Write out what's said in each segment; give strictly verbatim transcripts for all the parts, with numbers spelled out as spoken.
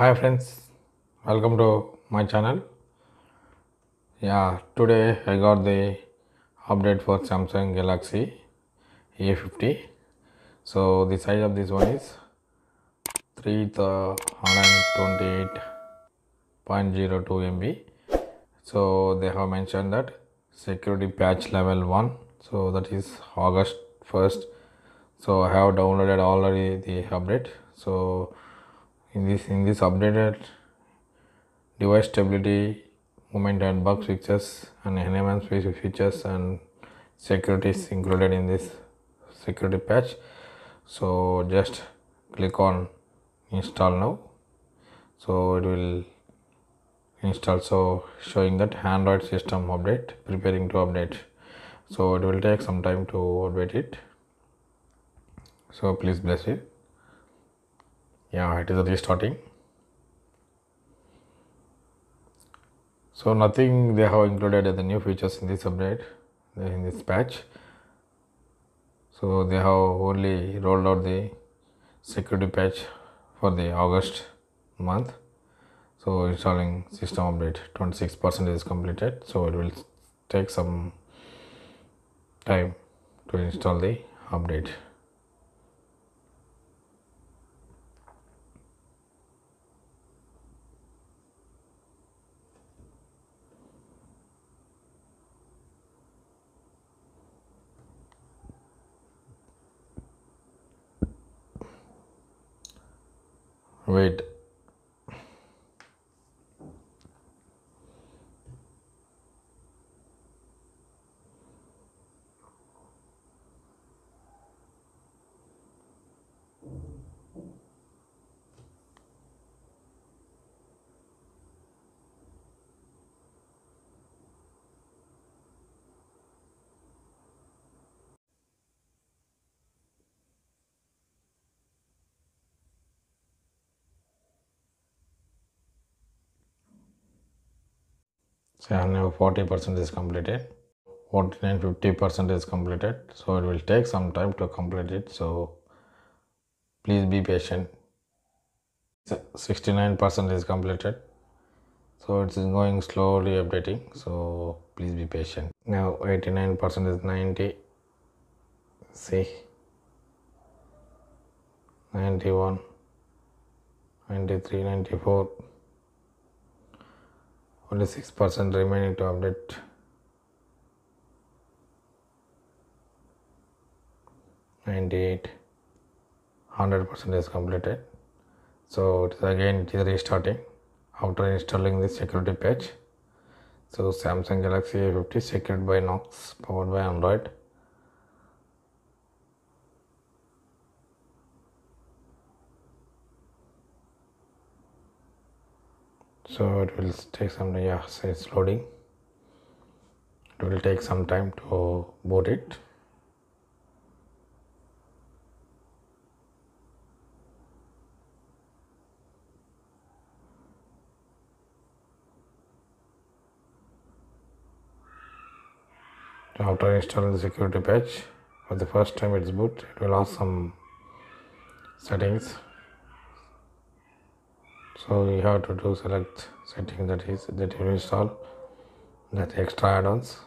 Hi friends, welcome to my channel. Yeah, today I got the update for Samsung Galaxy A fifty. So the size of this one is three hundred twenty-eight point zero two megabytes. So they have mentioned that security patch level one. So that is August first. So I have downloaded already the update. So in this in this updated device stability, movement and bug fixes and enhancement features and security is included in this security patch. So just click on install now. So it will install. So showing that Android system update, preparing to update. So it will take some time to update it. So please bless it. Yeah, it is restarting. So nothing they have included as the new features in this update, in this patch. So they have only rolled out the security patch for the August month. So installing system update twenty-six percent is completed. So it will take some time to install the update. Wait. So now forty percent is completed, forty-nine, fifty percent is completed. So it will take some time to complete it. So please be patient. sixty-nine percent is completed. So it's going slowly updating. So please be patient. Now eighty-nine percent is ninety. See. ninety-one, ninety-three, ninety-four. Only six percent remaining to update. ninety-eight. one hundred percent is completed. So it is again it is restarting after installing the security patch. So Samsung Galaxy A fifty secured by Knox, powered by Android. So it will take some time. Yeah, so it's loading. It will take some time to boot it. After installing the security patch, for the first time it's boot, it will ask some settings. So you have to do select setting that is that you install that extra add-ons.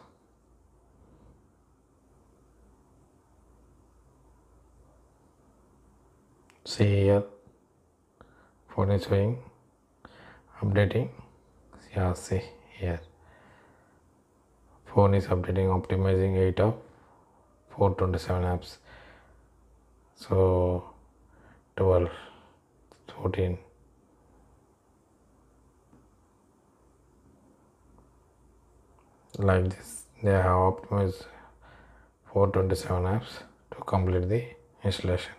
See here, phone is showing updating. Yeah, see here, phone is updating, optimizing eight of four twenty-seven apps. So twelve, fourteen. Like this, they have optimized four twenty-seven apps to complete the installation.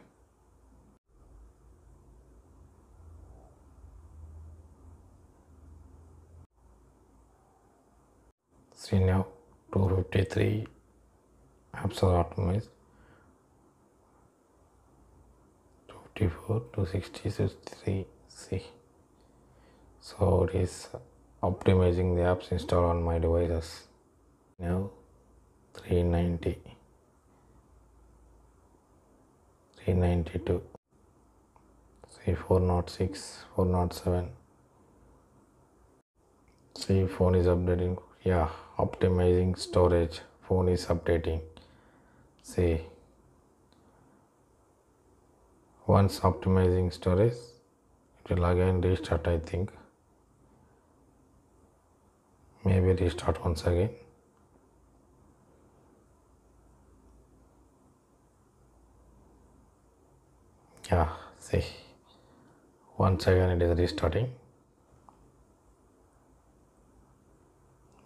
See now, two hundred fifty-three apps are optimized, two fifty-four, two sixty, sixty-three. See, so it is optimizing the apps installed on my devices. Now three ninety, three ninety-two. see four zero six, four zero seven. See, phone is updating. Yeah, optimizing storage. Phone is updating. See, once optimizing storage, it will again restart, I think. Maybe restart once again. Yeah, see, once again it is restarting.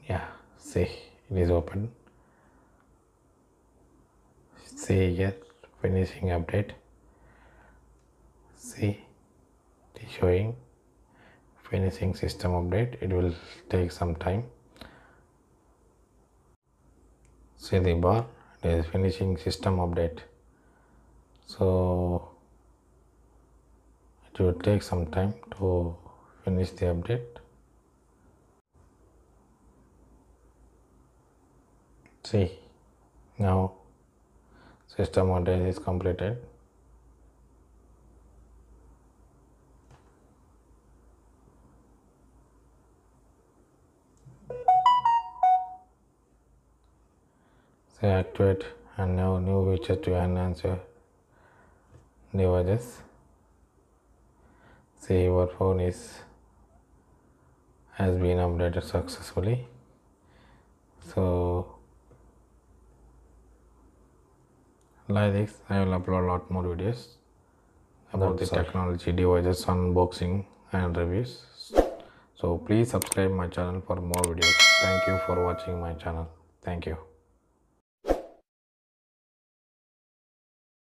Yeah, see, it is open. See here, finishing update. See, it is showing finishing system update. It will take some time. See the bar, it is finishing system update. So it will take some time to finish the update. See, now system update is completed. Say activate, and now new features to enhance your devices. See, your phone is has been updated successfully. So like this, I will upload a lot more videos about the technology, devices, unboxing and reviews. So please subscribe my channel for more videos. Thank you for watching my channel. Thank you.